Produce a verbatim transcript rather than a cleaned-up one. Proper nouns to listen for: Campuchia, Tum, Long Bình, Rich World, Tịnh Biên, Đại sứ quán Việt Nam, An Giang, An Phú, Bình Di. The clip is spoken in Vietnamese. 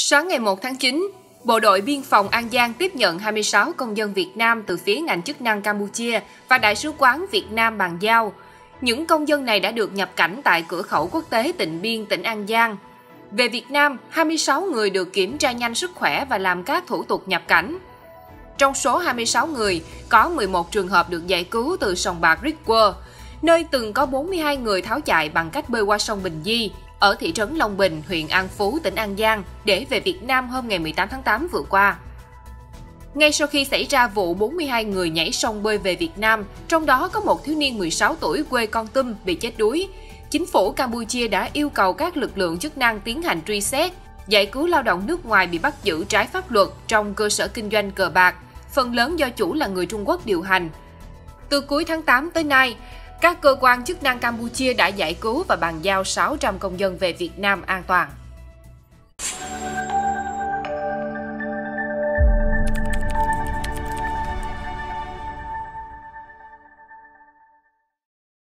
Sáng ngày một tháng chín, Bộ đội Biên phòng An Giang tiếp nhận hai mươi sáu công dân Việt Nam từ phía ngành chức năng Campuchia và Đại sứ quán Việt Nam bàn giao. Những công dân này đã được nhập cảnh tại cửa khẩu quốc tế Tịnh Biên, tỉnh An Giang. Về Việt Nam, hai mươi sáu người được kiểm tra nhanh sức khỏe và làm các thủ tục nhập cảnh. Trong số hai mươi sáu người, có mười một trường hợp được giải cứu từ sòng bạc Rich World, nơi từng có bốn mươi hai người tháo chạy bằng cách bơi qua sông Bình Di, ở thị trấn Long Bình, huyện An Phú, tỉnh An Giang, để về Việt Nam hôm ngày mười tám tháng tám vừa qua. Ngay sau khi xảy ra vụ bốn mươi hai người nhảy sông bơi về Việt Nam, trong đó có một thiếu niên mười sáu tuổi quê Con Tum bị chết đuối, chính phủ Campuchia đã yêu cầu các lực lượng chức năng tiến hành truy xét, giải cứu lao động nước ngoài bị bắt giữ trái pháp luật trong cơ sở kinh doanh cờ bạc, phần lớn do chủ là người Trung Quốc điều hành. Từ cuối tháng tám tới nay, các cơ quan chức năng Campuchia đã giải cứu và bàn giao sáu trăm công dân về Việt Nam an toàn.